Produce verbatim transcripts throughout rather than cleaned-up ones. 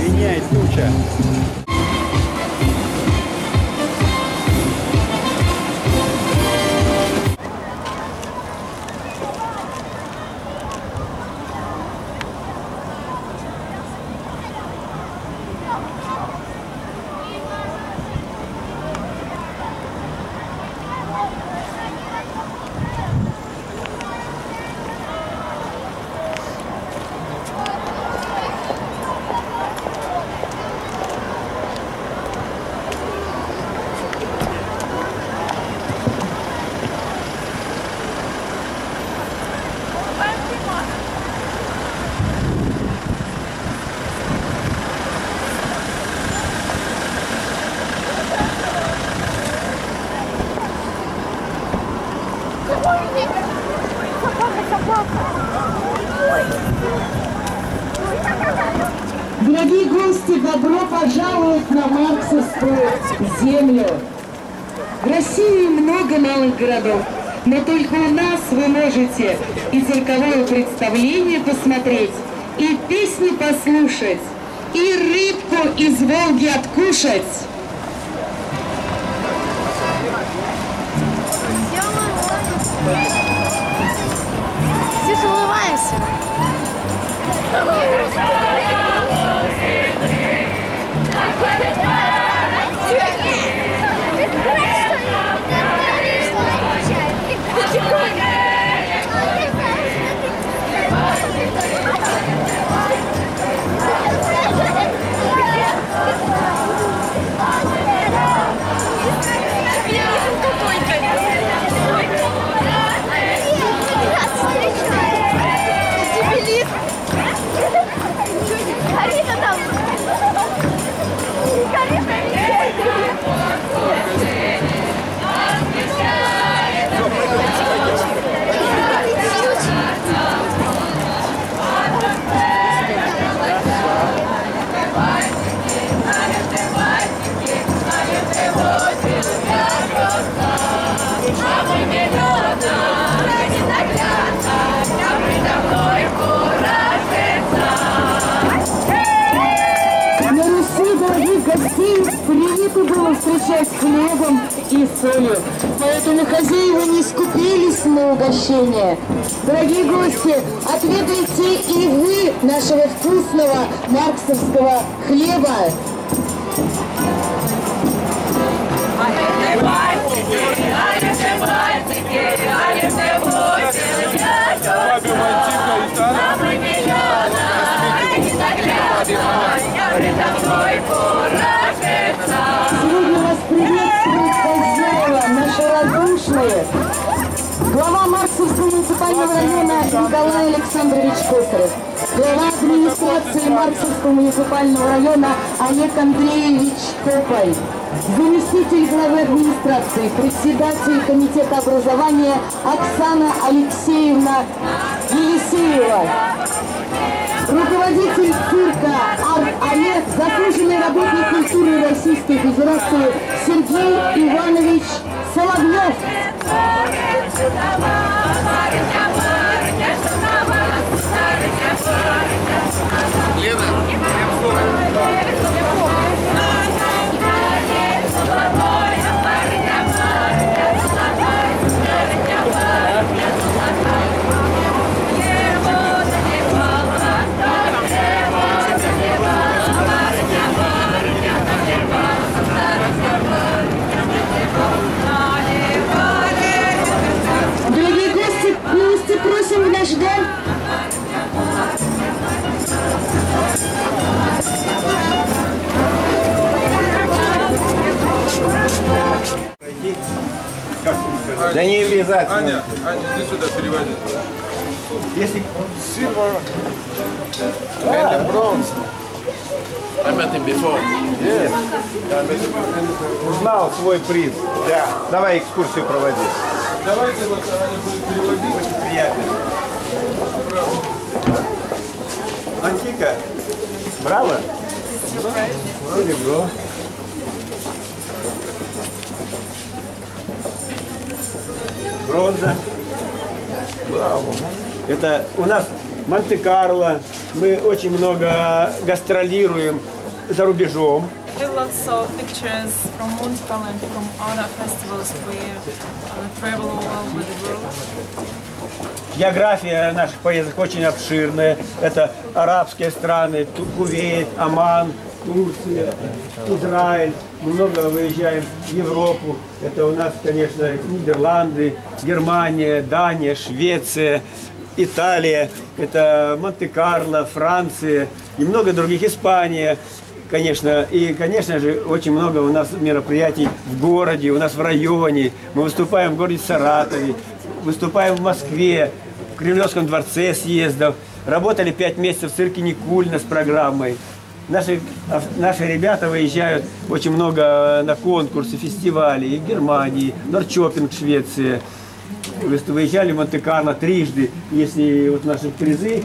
Меняет куча. Добро пожаловать на марксовскую землю. В России много малых городов, но только у нас вы можете и цирковое представление посмотреть, и песни послушать, и рыбку из Волги откушать. Все целоваемся. Принято было встречать хлебом и солью, поэтому хозяева не скупились на угощение. Дорогие гости, отведайте и вы нашего вкусного марксовского хлеба. Сегодня вас приветствует хозяева, наши радушные, глава Марксовского муниципального района Николай Александрович Копырев, глава администрации Марксовского муниципального района Олег Андреевич Копой, заместитель главы администрации, председатель комитета образования Оксана Алексеевна Елисеева, руководитель цирка «Арт-Алле», заслуженный работник культуры Российской Федерации Сергей Иванович Соловьев. Да не влезать. Аня, Аня, иди сюда, переводи. Если silver and bronze. I met him before. Yes. Узнал свой приз. Да. Давай экскурсию проводи. Давайте вот переводим. Очень приятно. Антика. Браво. Вроде бы. Бронза. Браво. Это у нас Монте-Карло. Мы очень много гастролируем за рубежом. We have lots of pictures from Montreal and from other festivals. We travel all over the world. География наших поездок очень обширная. Это арабские страны, Кувейт, Оман, Турция, Израиль. Мы много выезжаем в Европу. Это у нас, конечно, Нидерланды, Германия, Дания, Швеция, Италия. Это Монте-Карло, Франция и много других. Испания. Конечно, и, конечно же, очень много у нас мероприятий в городе, у нас в районе. Мы выступаем в городе Саратове, выступаем в Москве, в Кремлевском дворце съездов. Работали пять месяцев в цирке Никульна с программой. Наши, наши ребята выезжают очень много на конкурсы, фестивали и в Германии, Норчопинг, Швеция. Выезжали в Монте-Карло трижды, если вот наши призы,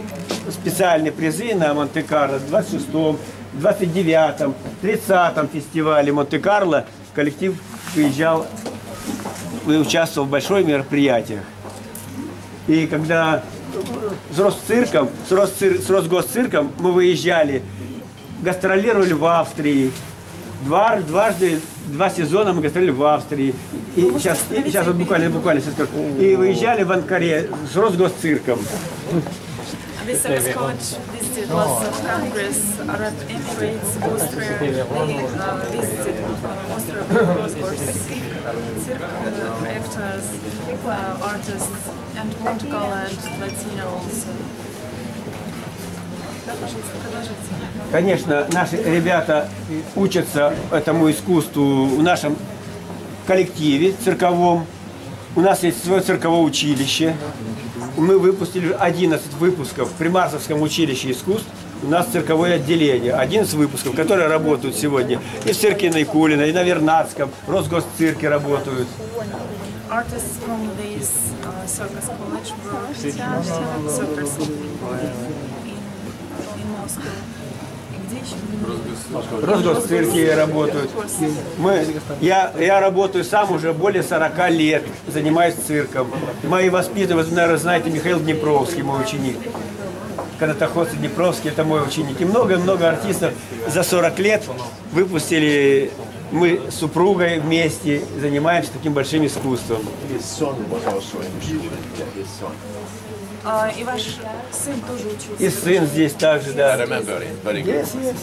специальные призы на Монте-Карло в двадцать шестом, двадцать девятом, тридцатом фестивале Монте-Карло коллектив выезжал и участвовал в больших мероприятиях. И когда с Росцирком, с, Росцир, с Росгосцирком мы выезжали, гастролировали в Австрии. Два, дважды, два сезона мы гастролировали в Австрии. И сейчас, и сейчас вот буквально, буквально сейчас скажу. И выезжали в Анкаре с Росгосцирком. This was college visited lots of countries, Arab Emirates, Austria. They uh, visited Austria, of course, circus uh, actors, uh, artists, and Portugal and Latino also. Конечно, наши ребята учатся этому искусству в нашем коллективе цирковом. У нас есть свое цирковое училище. Мы выпустили одиннадцать выпусков в Примарсовском училище искусств. У нас цирковое отделение. одиннадцать выпусков, которые работают сегодня. И в цирке Никулина, и на Вернатском. В Росгосцирке работают. В Росгосцирке работают. Мы, я, я работаю сам уже более сорока лет, занимаюсь цирком. Мои воспитанники, наверное, знаете, Михаил Днепровский, мой ученик. Канатоход Днепровский, это мой ученик. И много-много артистов за сорок лет выпустили. Мы с супругой вместе занимаемся таким большим искусством. А, и ваш сын тоже учился? И сын здесь также, да. Yes, yes.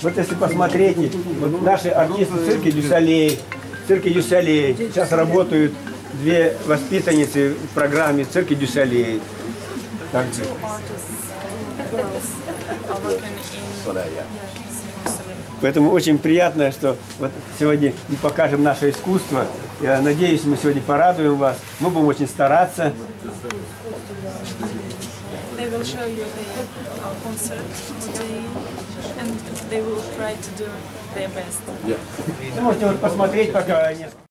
Вот если посмотреть, вот наши артисты в цирке Дю Солей, в цирке Дю Солей. Сейчас работают две воспитанницы в программе цирке Дю Солей. Также. Поэтому очень приятно, что вот сегодня мы покажем наше искусство. Я надеюсь, мы сегодня порадуем вас. Мы будем очень стараться. Вы можете вот посмотреть пока.